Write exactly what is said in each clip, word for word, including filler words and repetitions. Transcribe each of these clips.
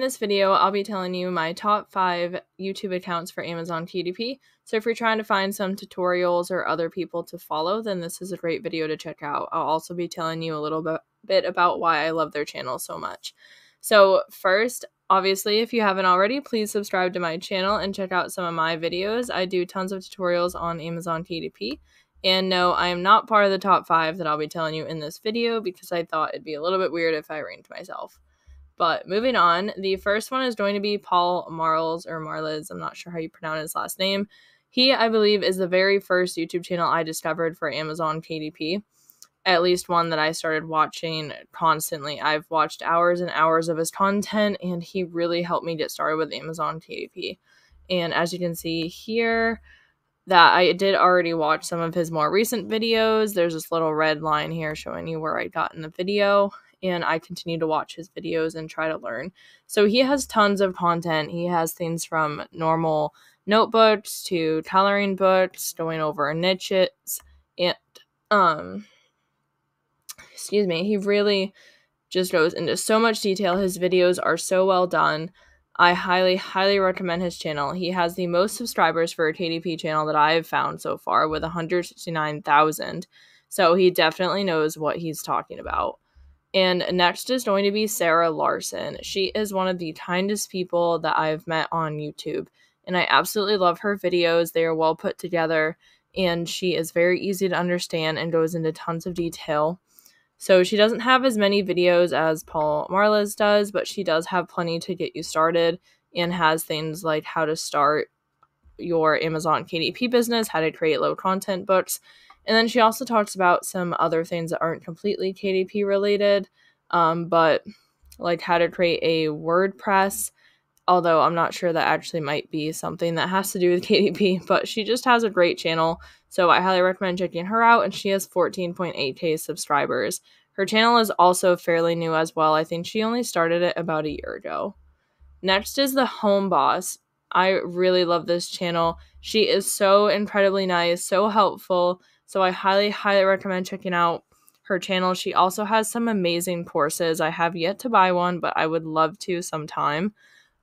In this video, I'll be telling you my top five YouTube accounts for Amazon K D P. So if you're trying to find some tutorials or other people to follow, then this is a great video to check out. I'll also be telling you a little bit, bit about why I love their channel so much. So first, obviously, if you haven't already, please subscribe to my channel and check out some of my videos. I do tons of tutorials on Amazon K D P. And no, I am not part of the top five that I'll be telling you in this video because I thought it'd be a little bit weird if I ranked myself. But moving on, the first one is going to be Paul Marles or Marles. I'm not sure how you pronounce his last name. He, I believe, is the very first YouTube channel I discovered for Amazon K D P. At least one that I started watching constantly. I've watched hours and hours of his content, and he really helped me get started with Amazon K D P. And as you can see here, that I did already watch some of his more recent videos. There's this little red line here showing you where I got in the video, and I continue to watch his videos and try to learn. So he has tons of content. He has things from normal notebooks to coloring books, going over niches, and um excuse me, he really just goes into so much detail. His videos are so well done. I highly, highly recommend his channel. He has the most subscribers for a K D P channel that I have found so far with one hundred sixty-nine thousand. So he definitely knows what he's talking about. And next is going to be Sarah Larson. She is one of the kindest people that I've met on YouTube. And I absolutely love her videos. They are well put together. And she is very easy to understand and goes into tons of detail. So she doesn't have as many videos as Paul Marles does, but she does have plenty to get you started and has things like how to start your Amazon K D P business, how to create low content books. And then she also talks about some other things that aren't completely K D P related, um, but like how to create a WordPress, although I'm not sure that actually might be something that has to do with K D P, but she just has a great channel. So I highly recommend checking her out, and she has fourteen point eight K subscribers. Her channel is also fairly new as well. I think she only started it about a year ago. Next is The Home Boss. I really love this channel. She is so incredibly nice, so helpful. So I highly, highly recommend checking out her channel. She also has some amazing courses. I have yet to buy one, but I would love to sometime.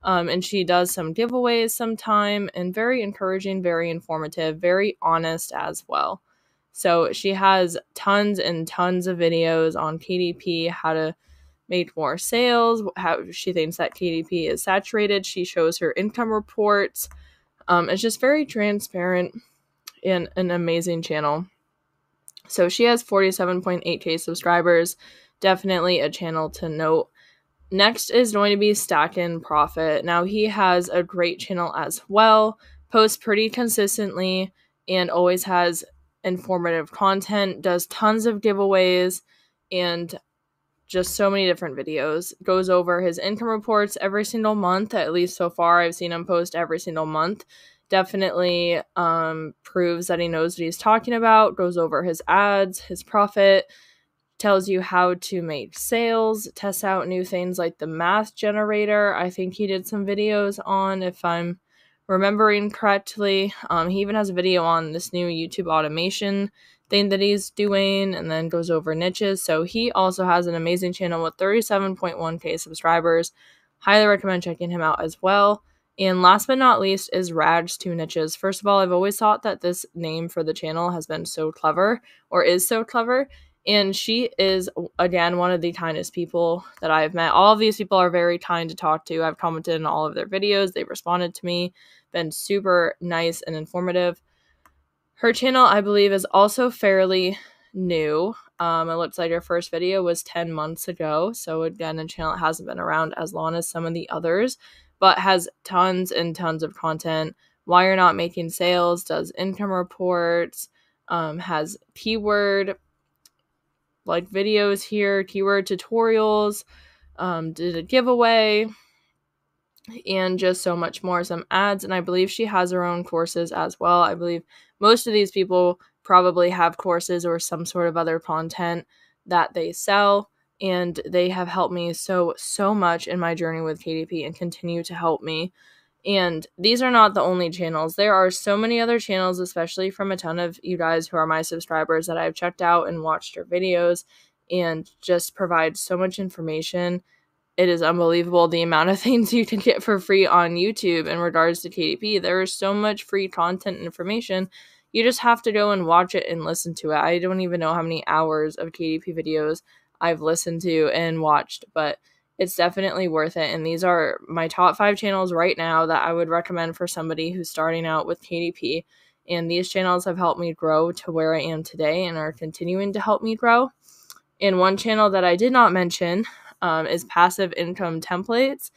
Um, and she does some giveaways sometime, and very encouraging, very informative, very honest as well. So she has tons and tons of videos on K D P, how to make more sales, how she thinks that K D P is saturated. She shows her income reports. Um, it's just very transparent and an amazing channel. So she has forty-seven point eight K subscribers, definitely a channel to note. Next is going to be StackinProfit. Now he has a great channel as well, posts pretty consistently and always has informative content, does tons of giveaways and just so many different videos. Goes over his income reports every single month, at least so far I've seen him post every single month. Definitely um, proves that he knows what he's talking about, goes over his ads, his profit, tells you how to make sales, tests out new things like the math generator. I think he did some videos on, if I'm remembering correctly. Um, he even has a video on this new YouTube automation thing that he's doing, and then goes over niches. So he also has an amazing channel with thirty-seven point one K subscribers. Highly recommend checking him out as well. And last but not least is Rags To Niches. First of all, I've always thought that this name for the channel has been so clever, or is so clever. And she is, again, one of the kindest people that I've met. All of these people are very kind to talk to. I've commented on all of their videos. They've responded to me. Been super nice and informative. Her channel, I believe, is also fairly new. Um, it looks like her first video was ten months ago. So, again, a channel that hasn't been around as long as some of the others, but has tons and tons of content. Why You're Not Making Sales, does income reports, um, has keyword like videos here, keyword tutorials, um, did a giveaway, and just so much more, some ads. And I believe she has her own courses as well. I believe most of these people probably have courses or some sort of other content that they sell, and they have helped me so, so much in my journey with K D P and continue to help me. And these are not the only channels. There are so many other channels, especially from a ton of you guys who are my subscribers, that I've checked out and watched your videos and just provide so much information it is unbelievable the amount of things you can get for free on YouTube in regards to K D P. There is so much free content and information. You just have to go and watch it and listen to it. I don't even know how many hours of K D P videos I've listened to and watched, but it's definitely worth it. And these are my top five channels right now that I would recommend for somebody who's starting out with K D P. And these channels have helped me grow to where I am today and are continuing to help me grow. And one channel that I did not mention um, is Passive Income Templates.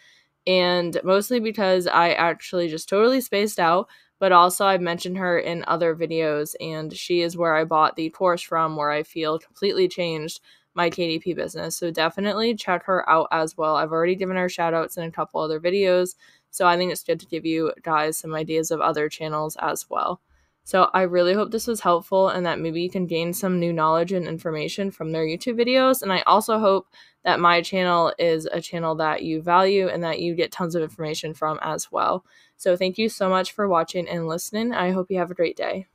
And mostly because I actually just totally spaced out, but also I've mentioned her in other videos. And she is where I bought the course from, where I feel completely changed my K D P business. So definitely check her out as well. I've already given her shout outs in a couple other videos. So I think it's good to give you guys some ideas of other channels as well. So I really hope this was helpful and that maybe you can gain some new knowledge and information from their YouTube videos. And I also hope that my channel is a channel that you value and that you get tons of information from as well. So thank you so much for watching and listening. I hope you have a great day.